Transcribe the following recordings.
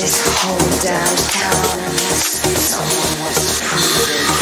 this whole downtown unless someone was screwed there.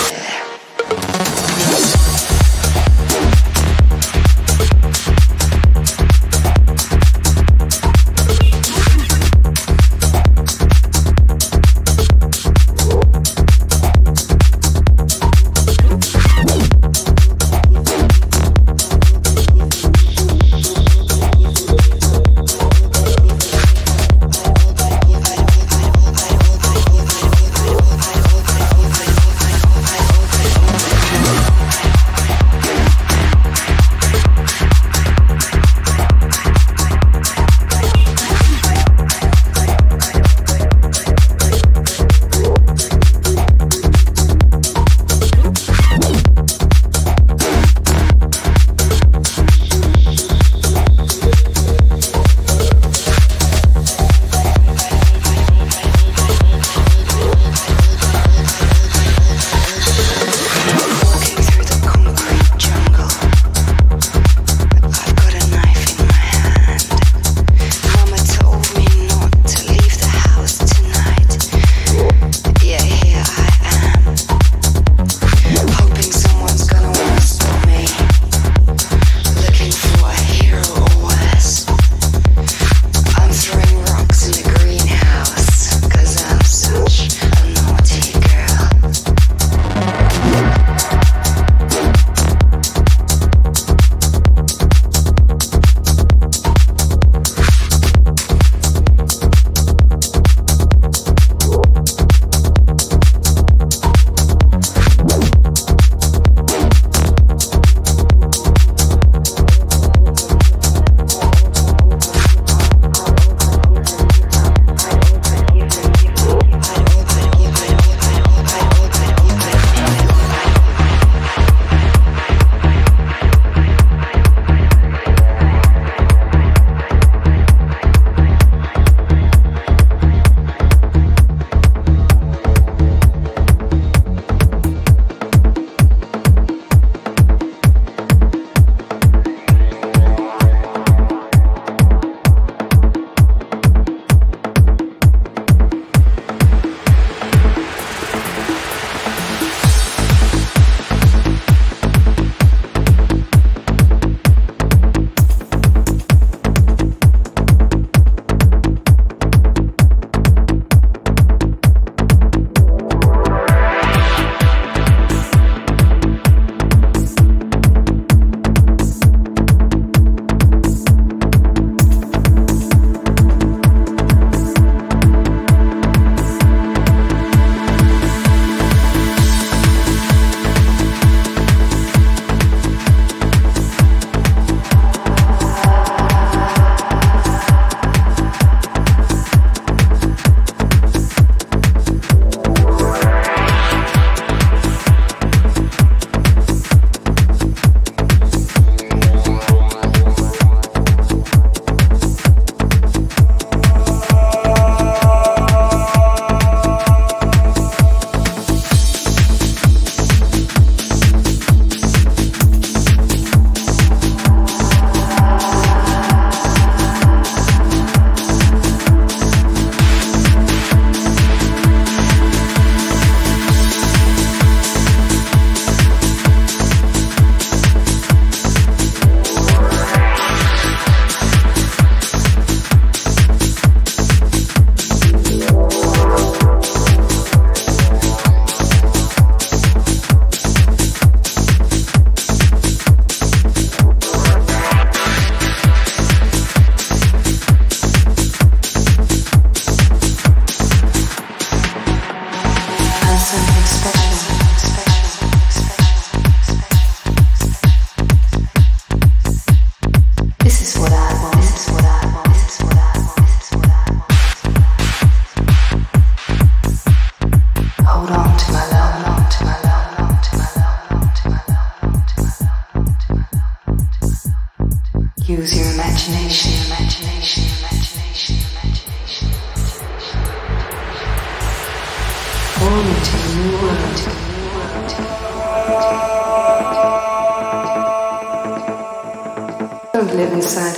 Live inside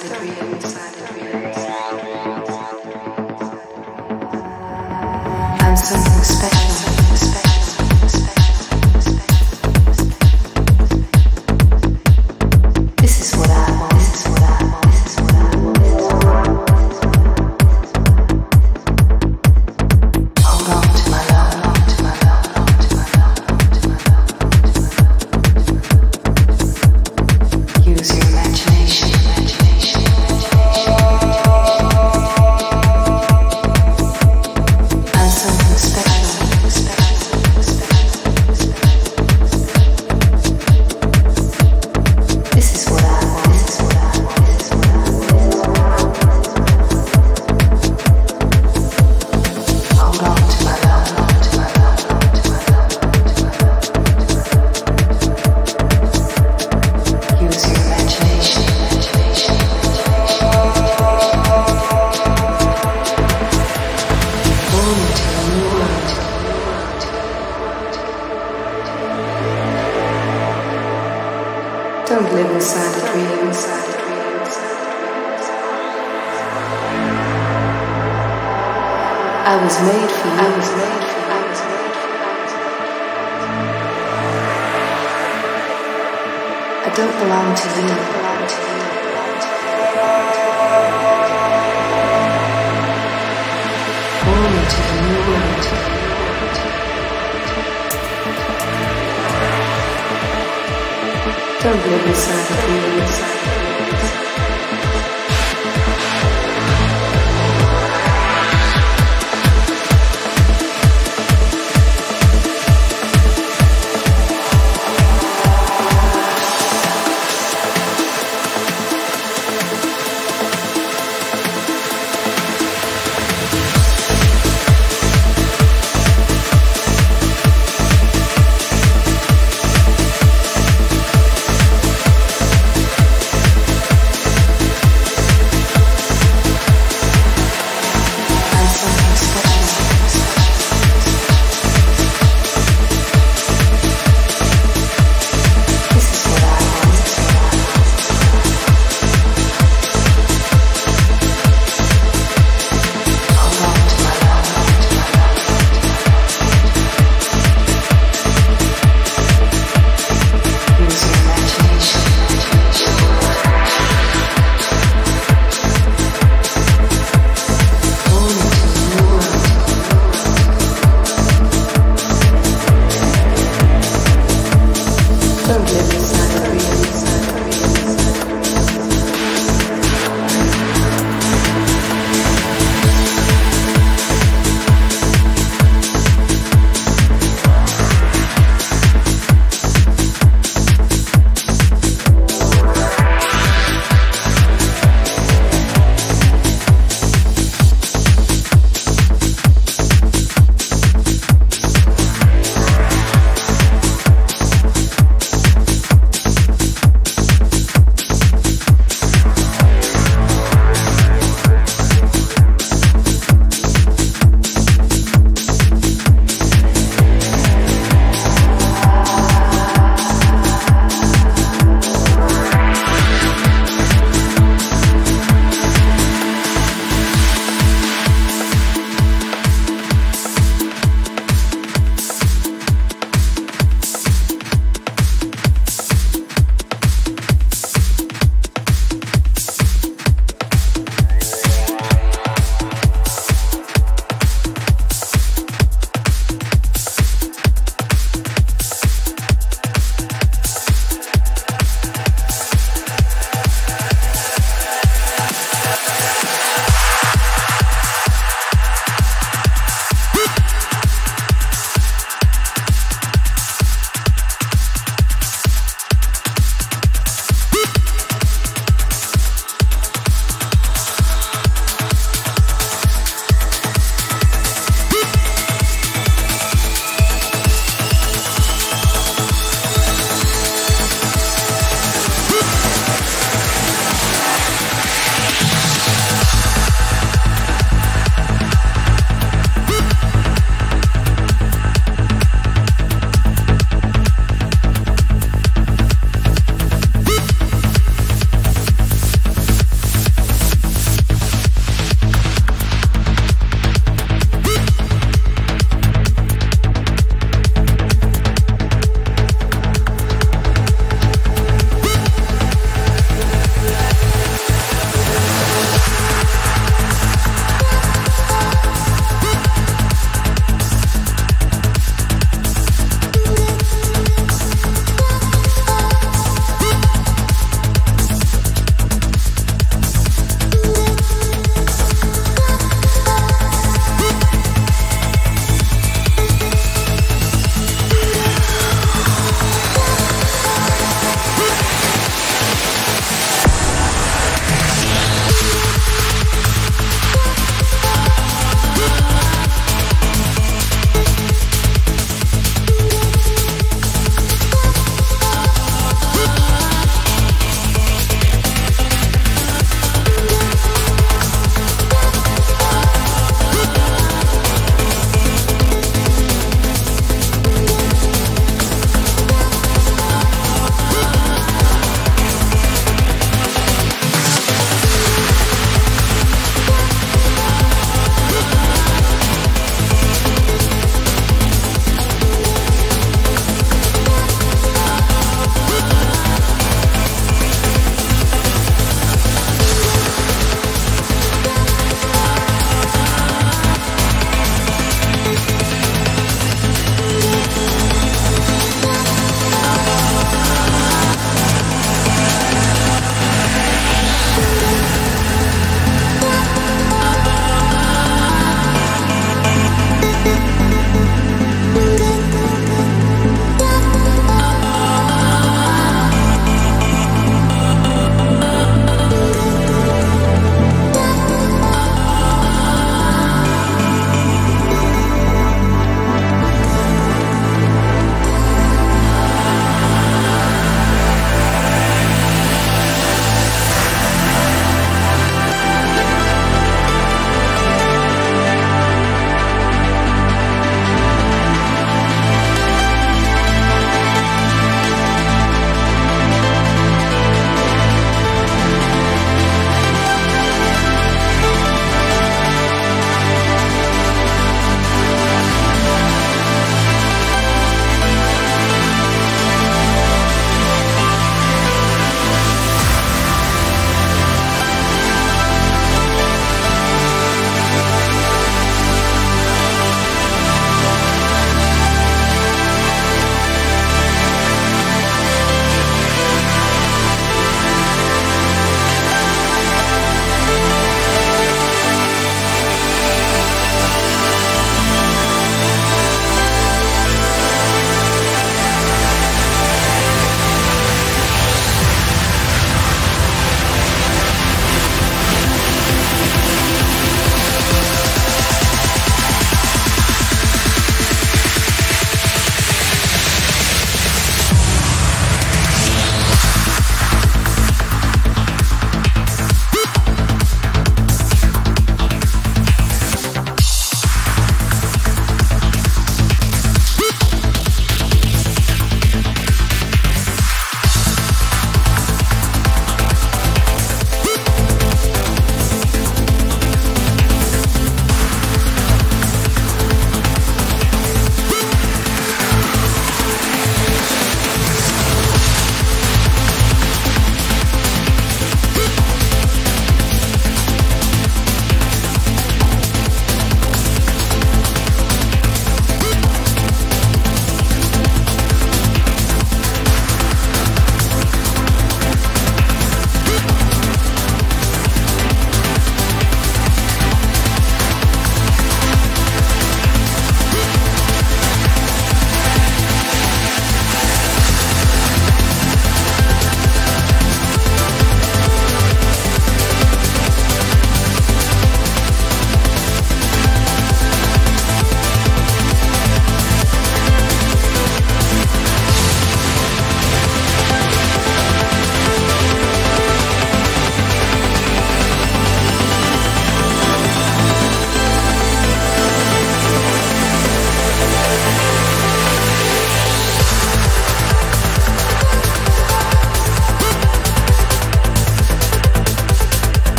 the dream. I was made for you. I was made for you. I don't belong to you. Born into the new world. Don't live inside the feelings.